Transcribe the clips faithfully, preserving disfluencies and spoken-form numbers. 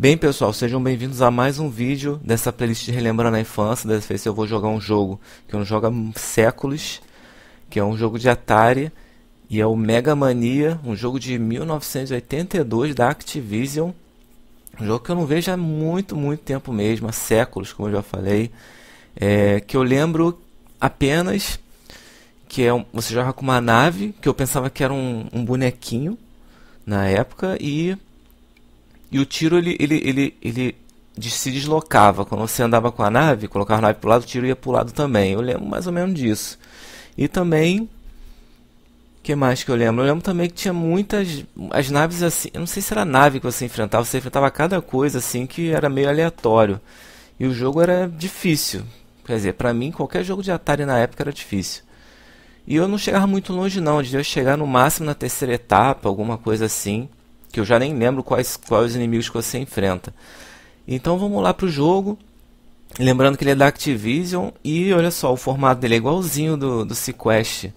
Bem pessoal, sejam bem-vindos a mais um vídeo dessa playlist de Relembrando a Infância. Dessa vez eu vou jogar um jogo que eu não jogo há séculos, que é um jogo de Atari, e é o Megamania, um jogo de mil novecentos e oitenta e dois da Activision. Um jogo que eu não vejo há muito, muito tempo mesmo, há séculos, como eu já falei. É, que eu lembro apenas que é um, você joga com uma nave, que eu pensava que era um, um bonequinho na época, e... E o tiro ele, ele, ele, ele se deslocava. Quando você andava com a nave, colocava a nave para o lado, o tiro ia para o lado também. Eu lembro mais ou menos disso. E também, o que mais que eu lembro? Eu lembro também que tinha muitas... As naves assim... Eu não sei se era a nave que você enfrentava. Você enfrentava cada coisa assim que era meio aleatório. E o jogo era difícil. Quer dizer, para mim, qualquer jogo de Atari na época era difícil. E eu não chegava muito longe não. Eu devia chegar no máximo na terceira etapa, alguma coisa assim. Que eu já nem lembro quais, quais inimigos que você enfrenta. Então vamos lá para o jogo. Lembrando que ele é da Activision. E olha só, o formato dele é igualzinho do, do Seaquest,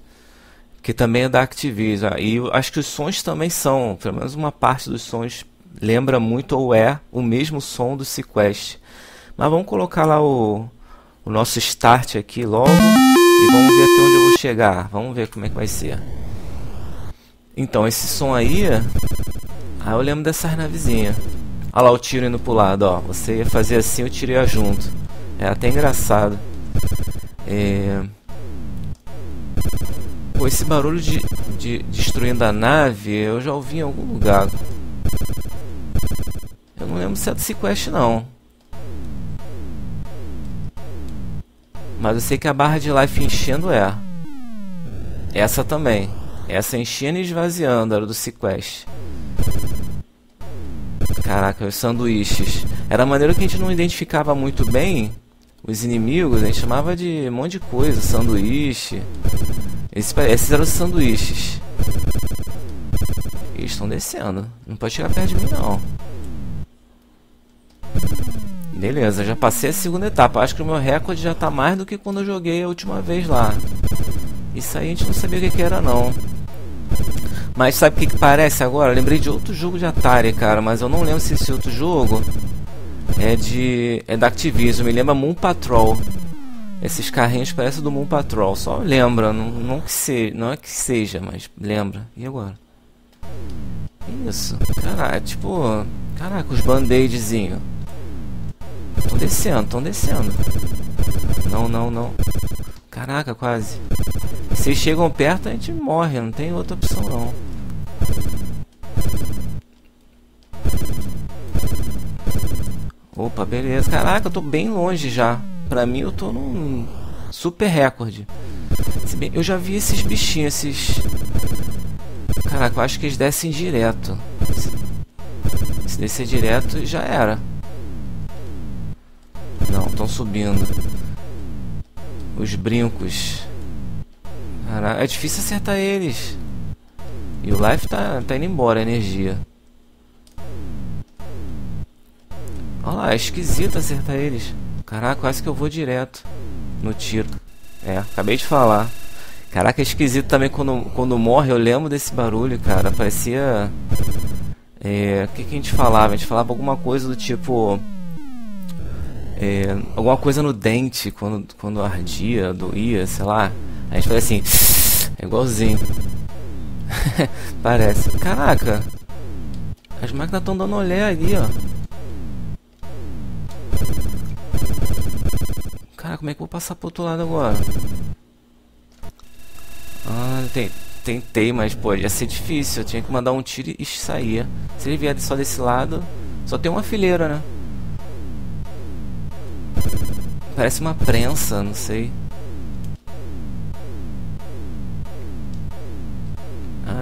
que também é da Activision. E eu acho que os sons também são, pelo menos uma parte dos sons lembra muito ou é o mesmo som do Seaquest. Mas vamos colocar lá o, o nosso start aqui logo. E vamos ver até onde eu vou chegar. Vamos ver como é que vai ser. Então esse som aí... Ah, eu lembro dessas navezinhas. Olha lá o tiro indo pro lado, ó. Você ia fazer assim, eu tirei junto. É até engraçado. É... Pô, esse barulho de, de destruindo a nave, eu já ouvi em algum lugar. Eu não lembro se é do Seaquest, não. Mas eu sei que a barra de life enchendo é. Essa também. Essa enchendo e esvaziando, era do Seaquest. Caraca, os sanduíches. Era maneiro que a gente não identificava muito bem os inimigos, a gente chamava de um monte de coisa, sanduíche. Esses, esses eram os sanduíches. Eles estão descendo. Não pode chegar perto de mim, não. Beleza, já passei a segunda etapa. Acho que o meu recorde já tá mais do que quando eu joguei a última vez lá. Isso aí a gente não sabia o que, que era, não. Mas sabe o que, que parece agora? Eu lembrei de outro jogo de Atari, cara, mas eu não lembro se esse outro jogo é de... é da Activision, me lembra Moon Patrol. Esses carrinhos parecem do Moon Patrol, só lembra, não, não, que se... não é que seja, mas lembra. E agora? Isso, caraca, tipo... Caraca, os band-aidzinhos. Estão descendo, estão descendo. Não, não, não. Caraca, quase. Se chegam perto, a gente morre, não tem outra opção não. Opa, beleza. Caraca, eu tô bem longe já. Pra mim eu tô num super recorde. Se bem, eu já vi esses bichinhos, esses... Caraca, eu acho que eles descem direto. Se descer direto, já era. Não, estão subindo. Os brincos. Caraca, é difícil acertar eles. E o life tá, tá indo embora, a energia. Olha lá, é esquisito acertar eles. Caraca, quase que eu vou direto no tiro. É, acabei de falar. Caraca, é esquisito também quando, quando morre. Eu lembro desse barulho, cara. Parecia... É... O que, que a gente falava? A gente falava alguma coisa do tipo... É, alguma coisa no dente. Quando, quando ardia, doía, sei lá. A gente fala assim, é igualzinho. Parece. Caraca, as máquinas estão dando olé ali, ó. Cara, como é que eu vou passar pro outro lado agora? Ah, tem, tentei, mas pô, ia ser difícil. Eu tinha que mandar um tiro e sair. Se ele vier só desse lado, só tem uma fileira, né? Parece uma prensa, não sei.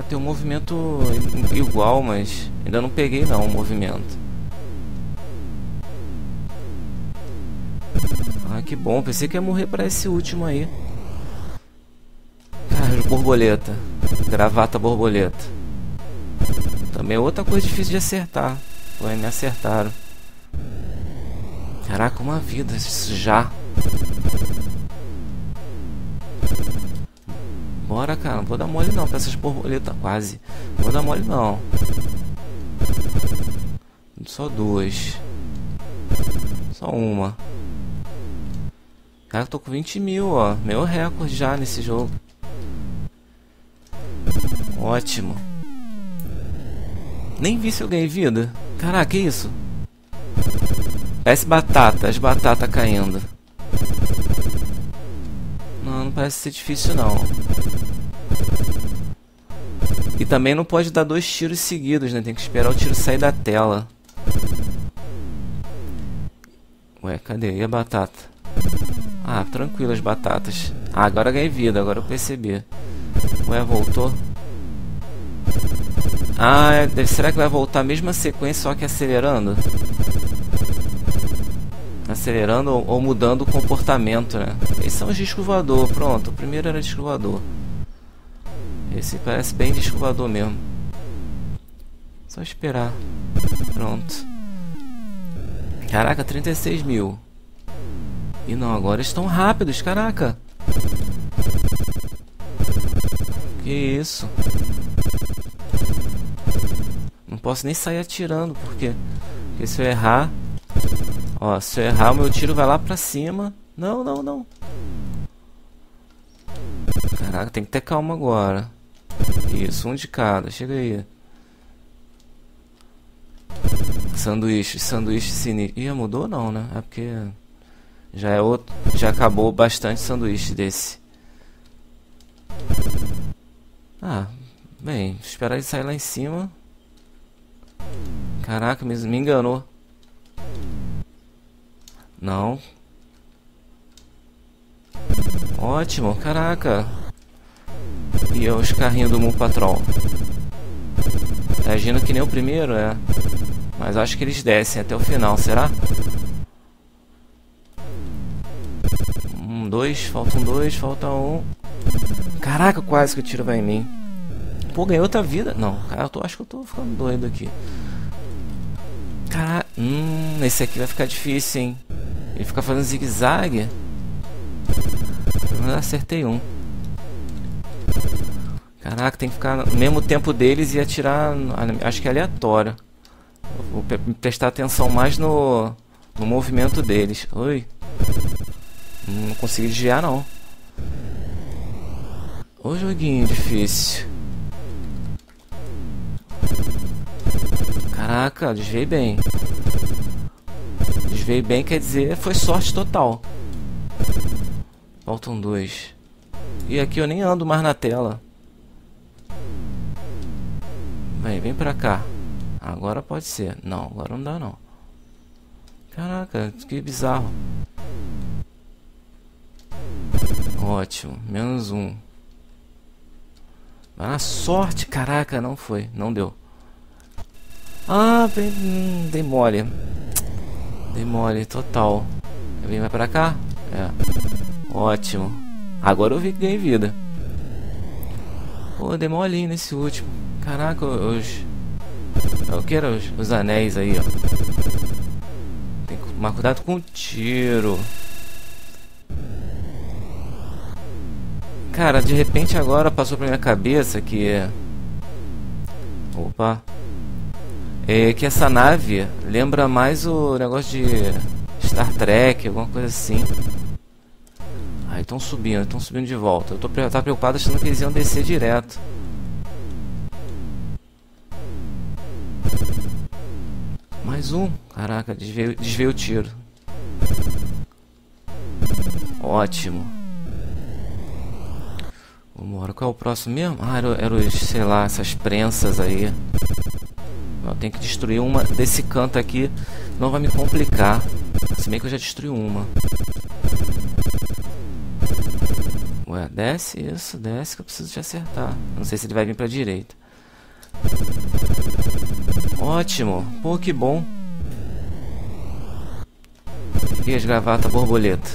Tem um movimento igual, mas ainda não peguei não o movimento. Ah, que bom. Pensei que ia morrer para esse último aí. Ah, borboleta. Gravata borboleta. Também é outra coisa difícil de acertar. Pô, me acertaram. Caraca, uma vida já. Bora, cara, não vou dar mole não pra essas borboletas. Quase, não vou dar mole não. Só duas. Só uma. Cara, eu tô com vinte mil, ó. Meu recorde já nesse jogo. Ótimo. Nem vi se eu ganhei vida. Caraca, que isso? Parece batata, as batatas caindo. Não, não parece ser difícil não. E também não pode dar dois tiros seguidos, né? Tem que esperar o tiro sair da tela. Ué, cadê? E a batata? Ah, tranquilo as batatas. Ah, agora ganhei vida, agora eu percebi. Ué, voltou? Ah, é, será que vai voltar a mesma sequência, só que acelerando? Acelerando ou, ou mudando o comportamento, né? Esses são os disco voador, pronto. O primeiro era disco voador. Esse parece bem disco voador mesmo. Só esperar. Pronto. Caraca, trinta e seis mil. E não, agora estão rápidos, caraca. Que isso. Não posso nem sair atirando, porque, porque se eu errar... Ó, se eu errar, o meu tiro vai lá pra cima. Não, não, não. Caraca, tem que ter calma agora. Isso, um de cada. Chega aí. Sanduíche, sanduíche sinistro. Ih, mudou não, né? É porque já é outro. Já acabou bastante sanduíche desse. Ah, bem, esperar ele sair lá em cima. Caraca, me, me enganou. Não. Ótimo, caraca. E os carrinhos do Moon Patrol. Tá agindo que nem o primeiro, é. Mas acho que eles descem até o final, será? Um, dois, faltam dois, falta um. Caraca, quase que o tiro vai em mim. Pô, ganhei outra vida. Não, cara, eu tô, acho que eu tô ficando doido aqui. Caraca, hum, esse aqui vai ficar difícil, hein? Ele fica fazendo zigue-zague. Ah, acertei um. Caraca, tem que ficar no mesmo tempo deles e atirar... Acho que é aleatório. Vou prestar atenção mais no, no movimento deles. Oi. Não consegui desviar, não. Ô, joguinho difícil. Caraca, desviei bem. Desviei bem quer dizer, foi sorte total. Faltam dois. E aqui eu nem ando mais na tela. Vem, vem pra cá. Agora pode ser. Não, agora não dá não. Caraca, que bizarro. Ótimo, menos um. Mas na sorte, caraca, não foi. Não deu. Ah, bem, hum, dei mole. Dei mole, total. Vem pra cá? É. Ótimo. Agora eu vi que ganhei vida. Pô, dei molinho nesse último. Caraca, os... Eu quero os, os anéis aí, ó. Tem que tomar cuidado com o tiro. Cara, de repente agora passou pra minha cabeça que... Opa. É que essa nave lembra mais o negócio de Star Trek, alguma coisa assim. Ah, estão subindo, estão subindo de volta. Eu tô tá preocupado achando que eles iam descer direto. Mais um. Caraca, desviei, desviei o tiro. Ótimo. Vambora, qual é o próximo mesmo? Ah, era, era os, sei lá, essas prensas aí. Eu tenho que destruir uma desse canto aqui. Não vai me complicar. Se bem que eu já destruí uma. Ué, desce, isso, desce que eu preciso te acertar. Não sei se ele vai vir pra direita. Ótimo, pô, que bom. E as gravatas borboleta?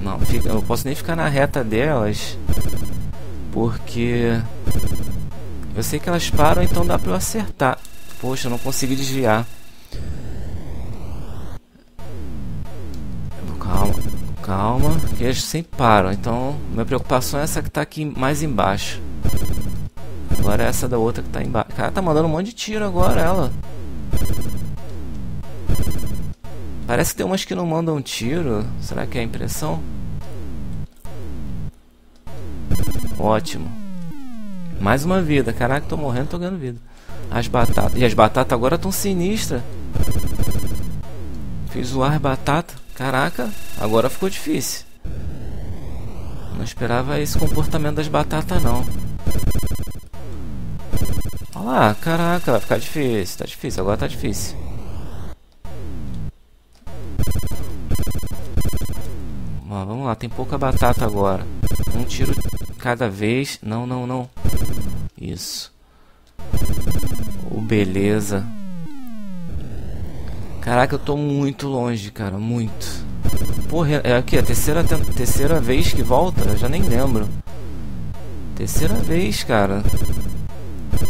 Não, fica, eu não posso nem ficar na reta delas. Porque eu sei que elas param, então dá pra eu acertar. Poxa, eu não consegui desviar. Calma. Calma, que eles sempre param. Então, minha preocupação é essa que tá aqui mais embaixo. Agora é essa da outra que tá embaixo. Cara, tá mandando um monte de tiro agora, ela. Parece que tem umas que não mandam tiro. Será que é a impressão? Ótimo. Mais uma vida. Caraca, tô morrendo, tô ganhando vida. As batatas. E as batatas agora estão sinistras. Fiz zoar as batatas. Caraca, agora ficou difícil. Não esperava esse comportamento das batatas, não. Olha lá, caraca, vai ficar difícil. Tá difícil, agora tá difícil. Ó, vamos lá, tem pouca batata agora. Um tiro cada vez. Não, não, não. Isso. Oh, beleza. Caraca, eu tô muito longe, cara. Muito. Porra, é aqui, a terceira, terceira vez que volta? Eu já nem lembro. Terceira vez, cara.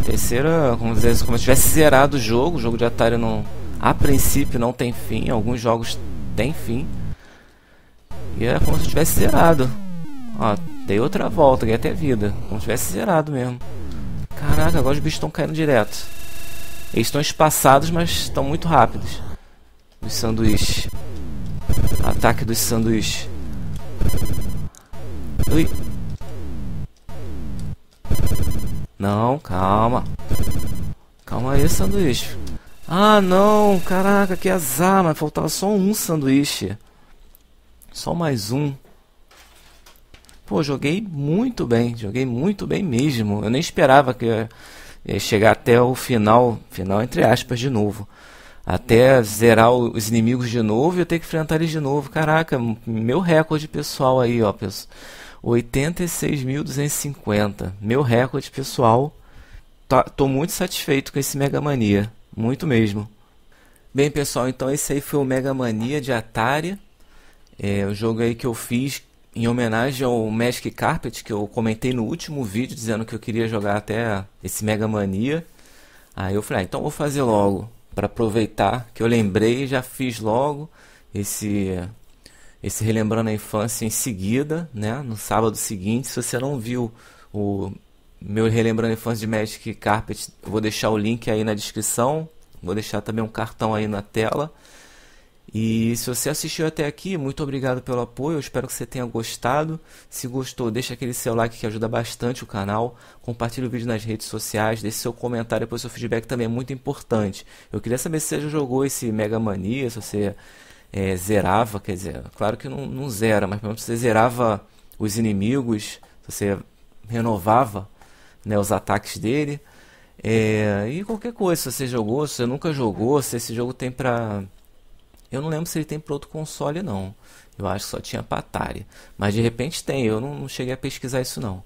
Terceira, como dizer, como se tivesse zerado o jogo. O jogo de Atari não, a princípio não tem fim. Alguns jogos tem fim. E é como se tivesse zerado. Ó, dei outra volta, ganhei até vida. Como se tivesse zerado mesmo. Caraca, agora os bichos estão caindo direto. Eles estão espaçados, mas estão muito rápidos. Os sanduíches. Ataque dos sanduíches. Ui. Não, calma. Calma aí, sanduíche. Ah, não. Caraca, que azar. Mas faltava só um sanduíche. Só mais um. Pô, joguei muito bem. Joguei muito bem mesmo. Eu nem esperava que ia chegar até o final. Final entre aspas de novo. Até zerar os inimigos de novo e eu ter que enfrentar eles de novo. Caraca, meu recorde pessoal aí, ó. oitenta e seis mil duzentos e cinquenta. Meu recorde pessoal. Tá, tô muito satisfeito com esse Megamania. Muito mesmo. Bem, pessoal, então esse aí foi o Megamania de Atari. É o jogo aí que eu fiz em homenagem ao Magic Carpet, que eu comentei no último vídeo, dizendo que eu queria jogar até esse Megamania. Aí eu falei, ah, então vou fazer logo, para aproveitar que eu lembrei, já fiz logo esse, esse Relembrando a Infância em seguida, né? No sábado seguinte. Se você não viu o meu Relembrando a Infância de Magic Carpet, eu vou deixar o link aí na descrição, vou deixar também um cartão aí na tela. E se você assistiu até aqui, muito obrigado pelo apoio, eu espero que você tenha gostado. Se gostou, deixa aquele seu like que ajuda bastante o canal. Compartilha o vídeo nas redes sociais, deixe seu comentário, depois seu feedback também é muito importante. Eu queria saber se você já jogou esse Megamania, se você é, zerava, quer dizer, claro que não, não zera, mas pelo menos você zerava os inimigos, você renovava, né, os ataques dele. É, e qualquer coisa, se você jogou, se você nunca jogou, se esse jogo tem pra... Eu não lembro se ele tem para outro console, não. Eu acho que só tinha para Atari. Mas de repente tem, eu não, não cheguei a pesquisar isso, não.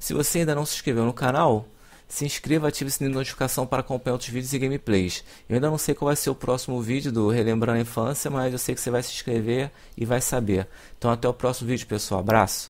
Se você ainda não se inscreveu no canal, se inscreva, ative o sininho de notificação para acompanhar outros vídeos e gameplays. Eu ainda não sei qual vai ser o próximo vídeo do Relembrando a Infância, mas eu sei que você vai se inscrever e vai saber. Então até o próximo vídeo, pessoal. Abraço!